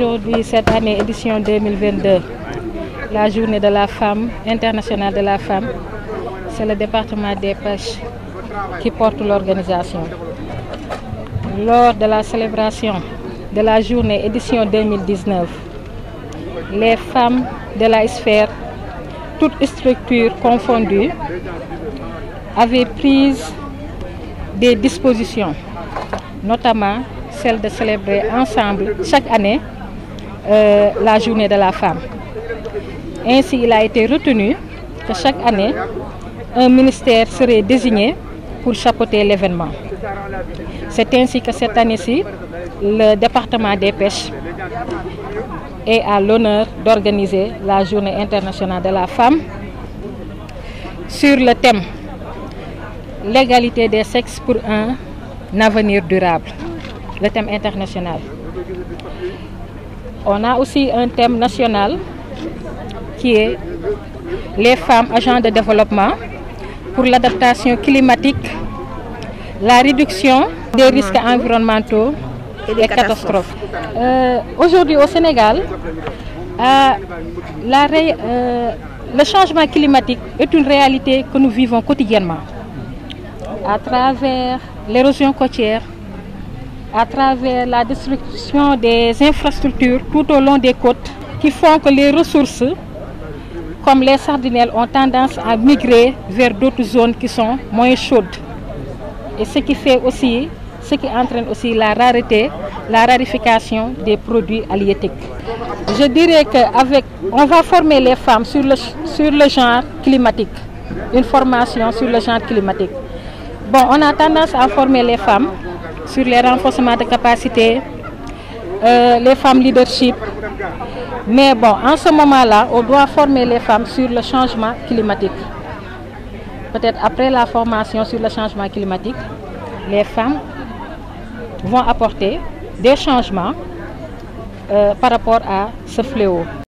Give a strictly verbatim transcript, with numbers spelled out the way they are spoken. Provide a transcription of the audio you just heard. aujourd'hui cette année édition deux mille vingt-deux, la journée de la femme, internationale de la femme. C'est le département des pêches qui porte l'organisation. Lors de la célébration de la journée édition deux mille dix-neuf, les femmes de la sphère, toutes structures confondues, avaient pris des dispositions, notamment celle de célébrer ensemble chaque année euh, la journée de la femme. Ainsi, il a été retenu que chaque année, un ministère serait désigné pour chapeauter l'événement. C'est ainsi que cette année-ci, le département des pêches est à l'honneur d'organiser la Journée internationale de la femme sur le thème « L'égalité des sexes pour un avenir durable », le thème international. On a aussi un thème national qui est « Les femmes agents de développement » pour l'adaptation climatique, la réduction des risques environnementaux et des catastrophes. Euh, Aujourd'hui au Sénégal, euh, la ré, euh, le changement climatique est une réalité que nous vivons quotidiennement. À travers l'érosion côtière, à travers la destruction des infrastructures tout au long des côtes, qui font que les ressources comme les sardinelles ont tendance à migrer vers d'autres zones qui sont moins chaudes. Et ce qui fait aussi, ce qui entraîne aussi la rareté, la rarification des produits halieutiques. Je dirais qu'avec, on va former les femmes sur le, sur le genre climatique, une formation sur le genre climatique. Bon, on a tendance à former les femmes sur les renforcements de capacités, Euh, les femmes leadership, mais bon, en ce moment-là, on doit former les femmes sur le changement climatique. Peut-être après la formation sur le changement climatique, les femmes vont apporter des changements euh, par rapport à ce fléau.